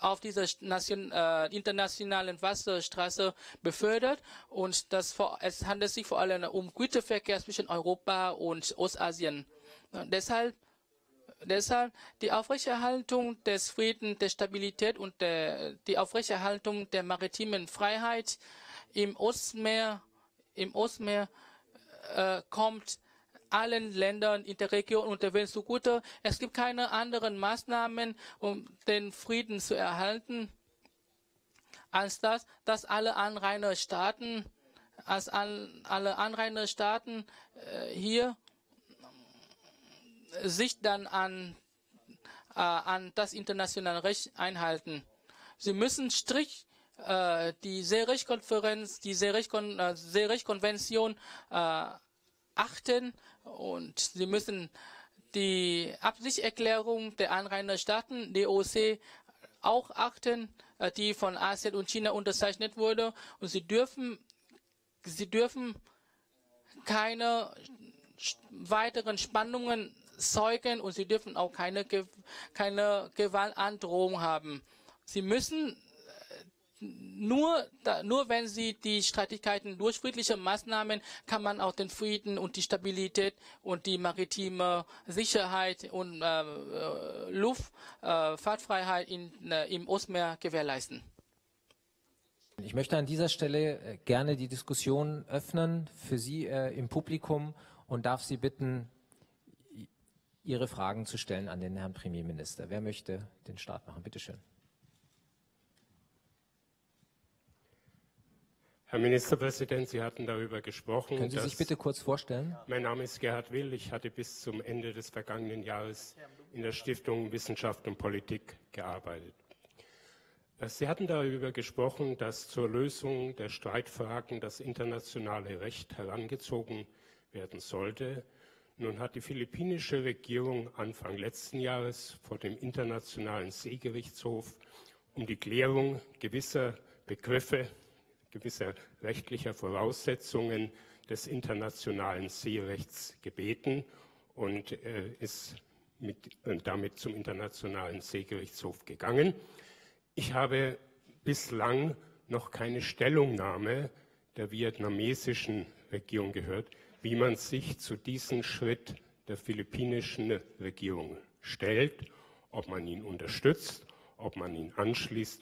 auf dieser internationalen Wasserstraße befördert. Und es handelt sich vor allem um Güterverkehr zwischen Europa und Ostasien. Deshalb die Aufrechterhaltung des Friedens, der Stabilität und die Aufrechterhaltung der maritimen Freiheit im Ostmeer kommt allen Ländern in der Region und der Welt zugute. Es gibt keine anderen Maßnahmen, um den Frieden zu erhalten, als dass alle Anrainerstaaten hier sich dann an das internationale Recht einhalten. Sie müssen strikt die Seerechtskonferenz, die Seerechtskonvention achten, und sie müssen die Absichtserklärung der Anrainerstaaten, DOC, auch achten, die von ASEAN und China unterzeichnet wurde. Und sie dürfen keine weiteren Spannungen zeugen, und sie dürfen auch keine Gewaltandrohung haben. Sie müssen nur wenn sie die Streitigkeiten durch friedliche Maßnahmen, kann man auch den Frieden und die Stabilität und die maritime Sicherheit und Luftfahrtfreiheit im Ostmeer gewährleisten. Ich möchte an dieser Stelle gerne die Diskussion öffnen für Sie im Publikum und darf Sie bitten, Ihre Fragen zu stellen an den Herrn Premierminister. Wer möchte den Start machen? Bitte schön. Herr Ministerpräsident, Sie hatten darüber gesprochen. Können Sie sich bitte kurz vorstellen? Mein Name ist Gerhard Will. Ich hatte bis zum Ende des vergangenen Jahres in der Stiftung Wissenschaft und Politik gearbeitet. Sie hatten darüber gesprochen, dass zur Lösung der Streitfragen das internationale Recht herangezogen werden sollte. Nun hat die philippinische Regierung Anfang letzten Jahres vor dem Internationalen Seegerichtshof um die Klärung gewisser Begriffe, gewisser rechtlicher Voraussetzungen des internationalen Seerechts gebeten und ist damit zum Internationalen Seegerichtshof gegangen. Ich habe bislang noch keine Stellungnahme der vietnamesischen Regierung gehört, wie man sich zu diesem Schritt der philippinischen Regierung stellt, ob man ihn unterstützt, ob man ihn anschließt.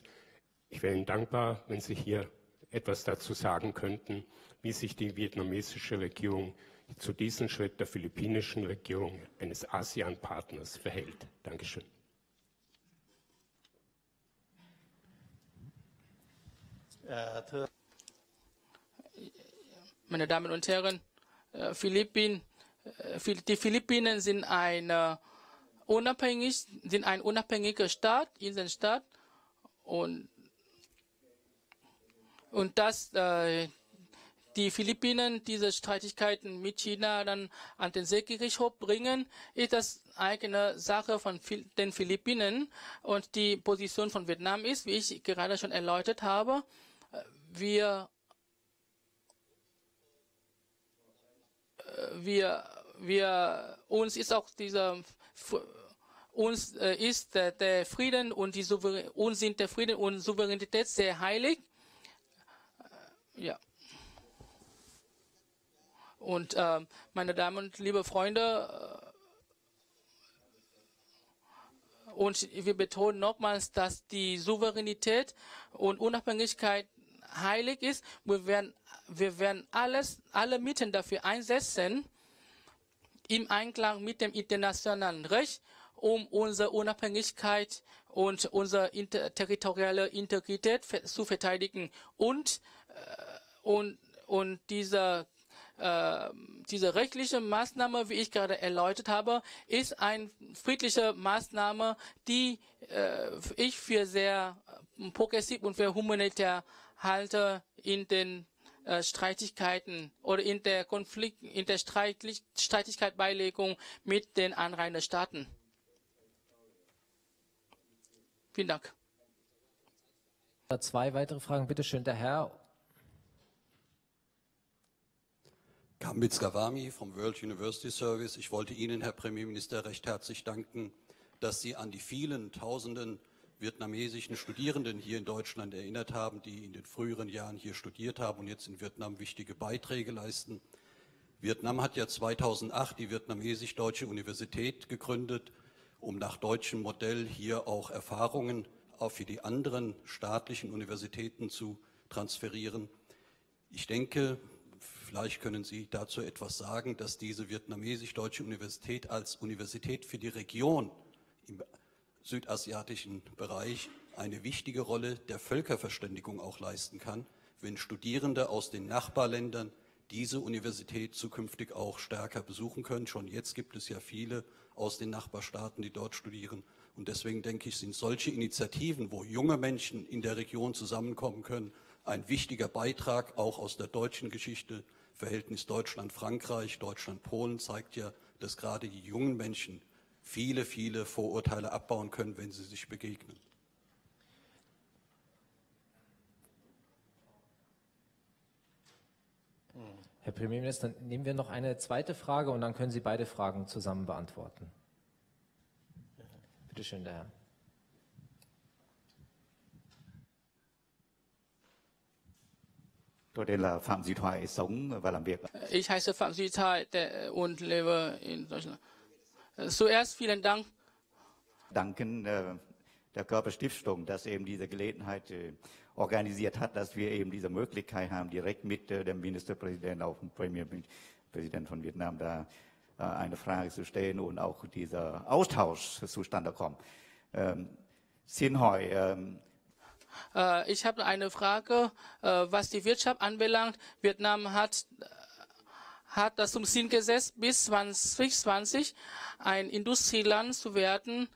Ich wäre Ihnen dankbar, wenn Sie hier etwas dazu sagen könnten, wie sich die vietnamesische Regierung zu diesem Schritt der philippinischen Regierung, eines ASEAN-Partners, verhält. Dankeschön. Meine Damen und Herren, die Philippinen sind ein unabhängiger Staat, Inselstaat, und dass die Philippinen diese Streitigkeiten mit China dann an den Seegerichtshof bringen, ist das eigene Sache von den Philippinen. Und die Position von Vietnam ist, wie ich gerade schon erläutert habe, uns sind der Frieden und Souveränität sehr heilig. Ja. Und meine Damen und liebe Freunde, und wir betonen nochmals, dass die Souveränität und Unabhängigkeit heilig ist. Wir werden alle Mittel dafür einsetzen, im Einklang mit dem internationalen Recht, um unsere Unabhängigkeit und unsere territoriale Integrität zu verteidigen. Und diese rechtliche Maßnahme, wie ich gerade erläutert habe, ist eine friedliche Maßnahme, die ich für sehr progressiv und für humanitär halte in den Streitigkeiten oder in der Streitigkeitsbeilegung mit den Anrainerstaaten. Vielen Dank. Zwei weitere Fragen, bitte schön, der Herr. Gambitz Gawami vom World University Service. Ich wollte Ihnen, Herr Premierminister, recht herzlich danken, dass Sie an die vielen Tausenden vietnamesischen Studierenden hier in Deutschland erinnert haben, die in den früheren Jahren hier studiert haben und jetzt in Vietnam wichtige Beiträge leisten. Vietnam hat ja 2008 die Vietnamesisch-Deutsche Universität gegründet, um nach deutschem Modell hier auch Erfahrungen auch für die anderen staatlichen Universitäten zu transferieren. Ich denke, vielleicht können Sie dazu etwas sagen, dass diese vietnamesisch-deutsche Universität als Universität für die Region im südasiatischen Bereich eine wichtige Rolle der Völkerverständigung auch leisten kann, wenn Studierende aus den Nachbarländern diese Universität zukünftig auch stärker besuchen können. Schon jetzt gibt es ja viele aus den Nachbarstaaten, die dort studieren. Und deswegen denke ich, sind solche Initiativen, wo junge Menschen in der Region zusammenkommen können, ein wichtiger Beitrag auch aus der deutschen Geschichte. Verhältnis Deutschland-Frankreich, Deutschland-Polen zeigt ja, dass gerade die jungen Menschen viele, viele Vorurteile abbauen können, wenn sie sich begegnen. Herr Premierminister, dann nehmen wir noch eine zweite Frage und dann können Sie beide Fragen zusammen beantworten. Bitte schön, der Herr. Ich heiße Phạm Duy Tài und lebe in Deutschland. Zuerst vielen Dank. Danken der Körber-Stiftung, dass eben diese Gelegenheit organisiert hat, dass wir eben diese Möglichkeit haben, direkt mit dem Ministerpräsidenten, auch dem Premierpräsidenten von Vietnam da eine Frage zu stellen und auch dieser Austausch zustande kommt. Sinhoi, ich habe eine Frage, was die Wirtschaft anbelangt. Vietnam hat das zum Ziel gesetzt, bis 2020 ein Industrieland zu werden.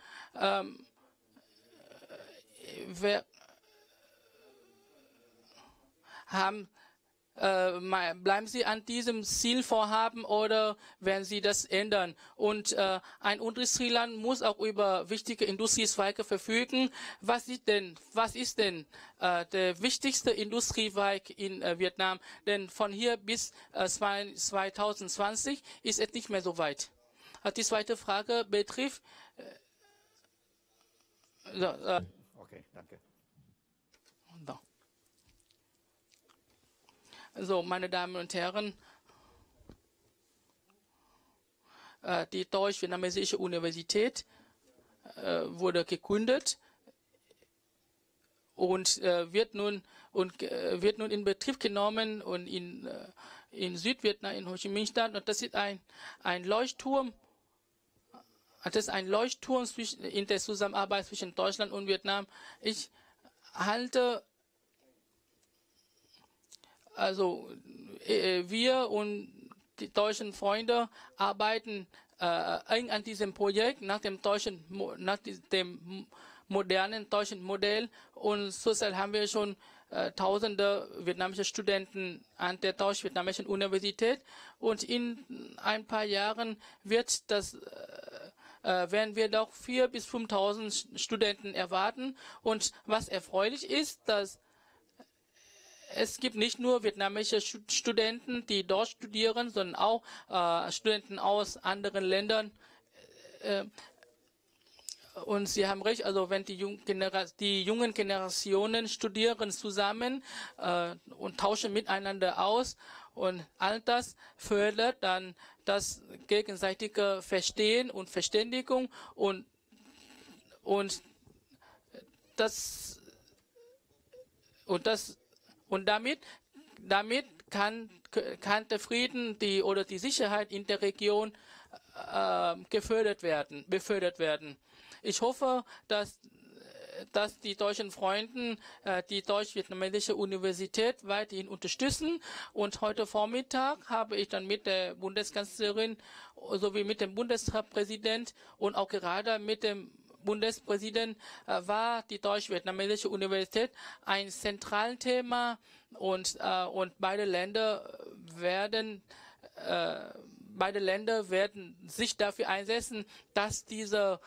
Bleiben Sie an diesem Zielvorhaben oder werden Sie das ändern? Und ein Industrieland muss auch über wichtige Industriezweige verfügen. Was ist denn der wichtigste Industriezweig in Vietnam? Denn von hier bis 2020 ist es nicht mehr so weit. Die zweite Frage betrifft... okay, danke. So, meine Damen und Herren, die Deutsch-Vietnamesische Universität wurde gegründet und wird nun in Betrieb genommen und in Südvietnam, in Ho Chi Minh-Stadt. Und das ist ein Leuchtturm. Das ist ein Leuchtturm in der Zusammenarbeit zwischen Deutschland und Vietnam. Ich halte Also wir und die deutschen Freunde arbeiten eng an diesem Projekt nach dem modernen deutschen Modell. Und zurzeit haben wir schon tausende vietnamesische Studenten an der Deutsch-Vietnamesischen Universität. Und in ein paar Jahren werden wir doch 4.000 bis 5.000 Studenten erwarten. Und was erfreulich ist, dass es gibt nicht nur vietnamesische Studenten, die dort studieren, sondern auch Studenten aus anderen Ländern. Und Sie haben recht, also wenn die jungen Generationen studieren zusammen und tauschen miteinander aus und all das fördert dann das gegenseitige Verstehen und Verständigung und damit kann der Frieden oder die Sicherheit in der Region befördert werden. Ich hoffe, dass die deutschen Freunde die Deutsch-Vietnamesische Universität weiterhin unterstützen. Und heute Vormittag habe ich dann mit der Bundeskanzlerin sowie mit dem Bundespräsidenten und auch gerade mit dem Bundespräsident war die Deutsch-Vietnamesische Universität ein zentrales Thema und beide Länder werden Beide Länder werden sich dafür einsetzen, dass diese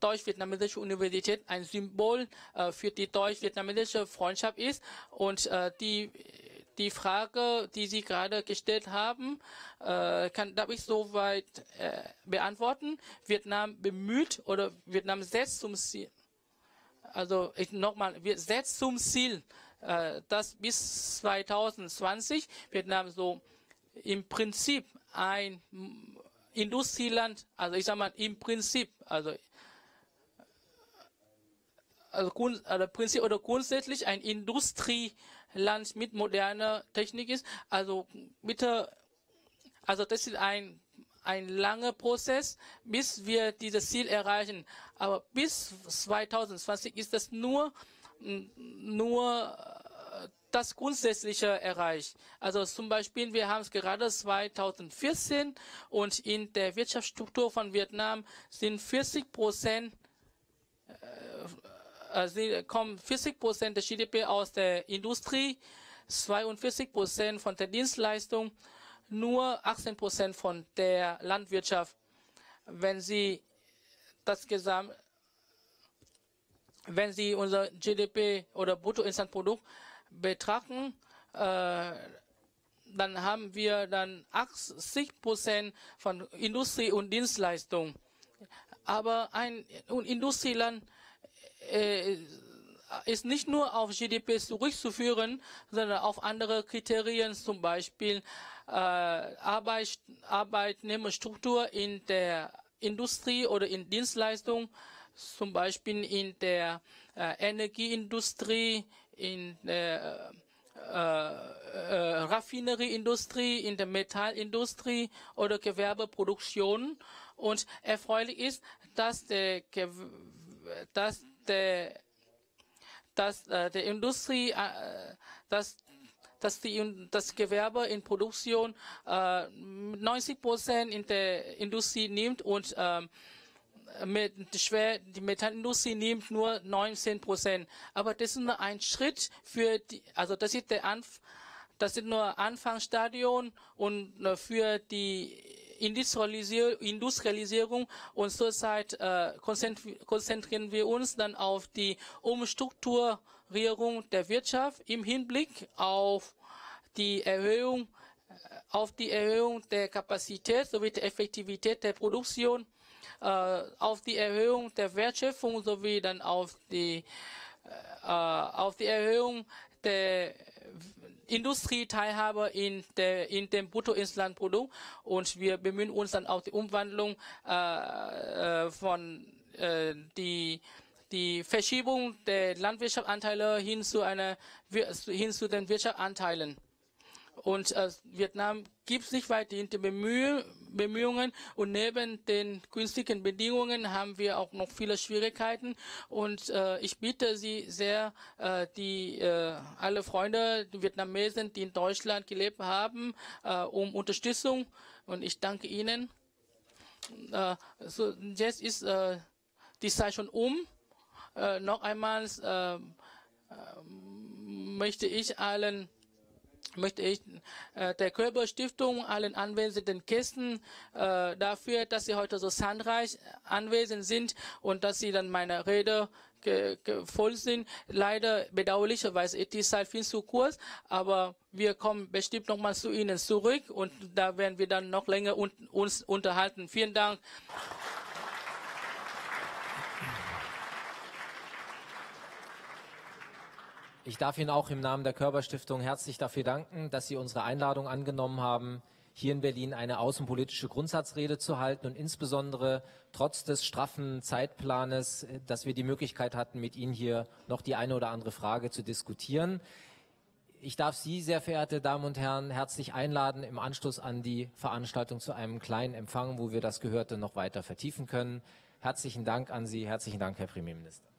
deutsch-vietnamesische Universität ein Symbol für die deutsch-vietnamesische Freundschaft ist. Und die Frage, die Sie gerade gestellt haben, darf ich soweit beantworten. Vietnam bemüht oder Vietnam setzt zum Ziel, also nochmal, wir setzt zum Ziel, dass bis 2020 Vietnam so im Prinzip ein Industrieland, also ich sage mal im Prinzip, also grundsätzlich ein Industrieland mit moderner Technik ist. Also bitte, also das ist ein langer Prozess, bis wir dieses Ziel erreichen. Aber bis 2020 ist das nur das Grundsätzliche erreicht. Also zum Beispiel, wir haben es gerade 2014 und in der Wirtschaftsstruktur von Vietnam sind 40% des GDP aus der Industrie, 42% von der Dienstleistung, nur 18% von der Landwirtschaft. Wenn Sie unser GDP oder Bruttoinlandsprodukt betrachten, dann haben wir dann 80% von Industrie und Dienstleistung. Aber ein Industrieland ist nicht nur auf GDP zurückzuführen, sondern auf andere Kriterien, zum Beispiel Arbeitnehmerstruktur in der Industrie oder in Dienstleistung, zum Beispiel in der Energieindustrie, in der Raffinerieindustrie, in der Metallindustrie oder Gewerbeproduktion. Und erfreulich ist, dass das Gewerbe in Produktion 90% in der Industrie nimmt und die Metallindustrie nimmt nur 19%. Aber das ist nur ein Schritt für die, also das ist nur Anfangsstadion und für die Industrialisierung. Und zurzeit konzentrieren wir uns dann auf die Umstrukturierung der Wirtschaft im Hinblick auf die Erhöhung, der Kapazität sowie der Effektivität der Produktion, auf die Erhöhung der Wertschöpfung sowie dann auf die Erhöhung der Industrieteilhabe in dem Bruttoinlandsprodukt, und wir bemühen uns dann auch die Umwandlung die Verschiebung der Landwirtschaftsanteile hin zu den Wirtschaftsanteilen. Und Vietnam gibt sich weiterhin die Bemühungen, und neben den günstigen Bedingungen haben wir auch noch viele Schwierigkeiten. Und ich bitte Sie sehr, alle Freunde, die Vietnamesen, die in Deutschland gelebt haben, um Unterstützung. Und ich danke Ihnen. So, jetzt ist die Zeit schon um. Noch einmal möchte ich der Körber-Stiftung, allen anwesenden Gästen dafür, dass sie heute so zahlreich anwesend sind und dass sie dann meiner Rede voll sind. Leider bedauerlicherweise ist die Zeit viel zu kurz, aber wir kommen bestimmt nochmal zu Ihnen zurück, und da werden wir dann noch länger uns unterhalten. Vielen Dank. Ich darf Ihnen auch im Namen der Körber-Stiftung herzlich dafür danken, dass Sie unsere Einladung angenommen haben, hier in Berlin eine außenpolitische Grundsatzrede zu halten, und insbesondere trotz des straffen Zeitplanes, dass wir die Möglichkeit hatten, mit Ihnen hier noch die eine oder andere Frage zu diskutieren. Ich darf Sie, sehr verehrte Damen und Herren, herzlich einladen, im Anschluss an die Veranstaltung zu einem kleinen Empfang, wo wir das Gehörte noch weiter vertiefen können. Herzlichen Dank an Sie, herzlichen Dank, Herr Premierminister.